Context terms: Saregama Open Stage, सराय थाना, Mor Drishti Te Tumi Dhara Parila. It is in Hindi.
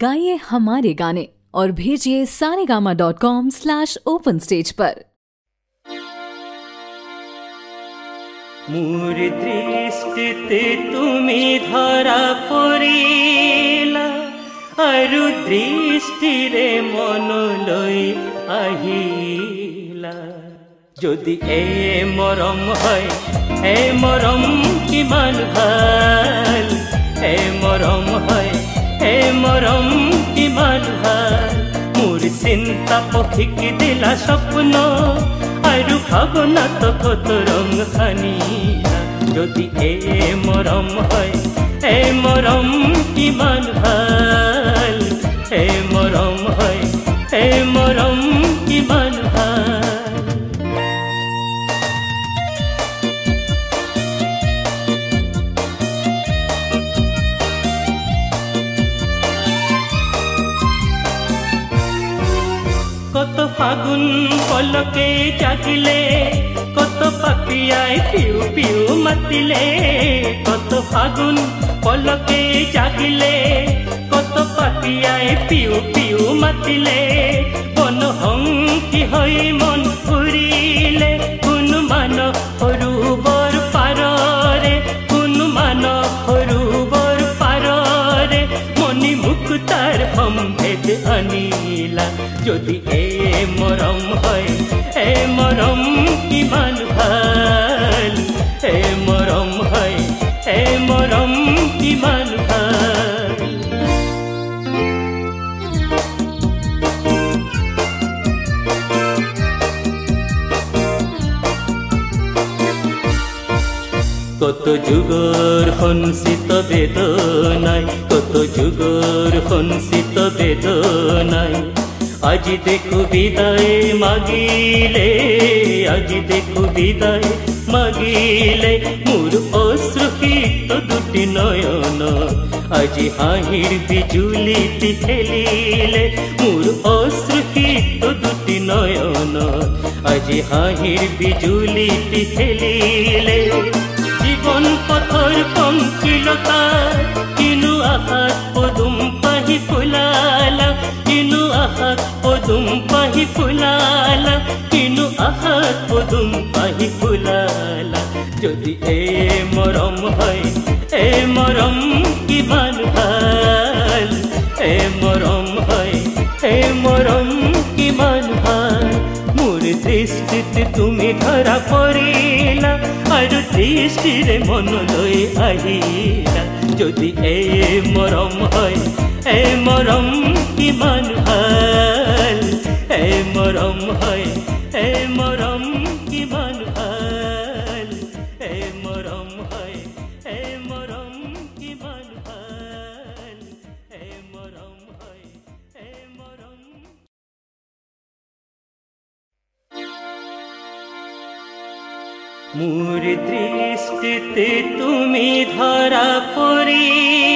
गाइए हमारे गाने और भेजिए saregama.com/openstage पर। मोर दृष्टि ते तुमी धरा परिला, आरु दृष्टिरे मनोलै आहिला। जोदि ए मरम किमान भाल, ए मरम है ए मरम किमान भाल। मोर चिंता पखिक दिला सपन, आरु भावना तखत रंग खानिला। जोदि ए मरम है ए मरम किमान भाल, ए मरम है ए मरम किमान भाल। फागुन पलके जागिले, कत पतियाय पिउ पिउ मातिले। कत फागुन पलके जागिले, कत पतियाय पिउ पिउ मातिले। बन हंकी हई मन फुरिले, कुन मान हरुबर पाररे, कुन मान हरुबर पाररे। मनि मुक्तार हम भेद अनिला। जोदि मरम है ए मरम किमान भाल, ए मरम है ए मरम किमान भाल। कत जुगर हंसित बेदनाय, कत जुगर हंसित बेदनाय। आज देखो विदाय मागिले, आज देखो विदाय मागिले। मोर अश्रुसिक्त दुटी नयन, आज हाहिर बिजुलीति खेलिले। मोर अश्रुसिक्त दुटी नयन, आज हाहिर बिजुलीति खेलिले। जीवन पथर पंकिलता, किनु आहात पदुम पाहि फुलाला, किनु आहात पदुम पाहि फुलाला, किनु आहात पदुम पाहि फुलाला। जोदि ए मरम है ए मरम किमान भाल, ए मरम है ए मरम किमान भाल। मोर दृष्टि ते तुमी धरा परिला, आरु दृष्टिरे मनोलै आहिला। जोदि ए मरम है ए मरम किमान भाल, ए मरम है ए मरम किमान भाल, ए मरम है ए मरम किमान भाल, ए मरम है ए मरम। मोर दृष्टि ते तुमी धरा परिला।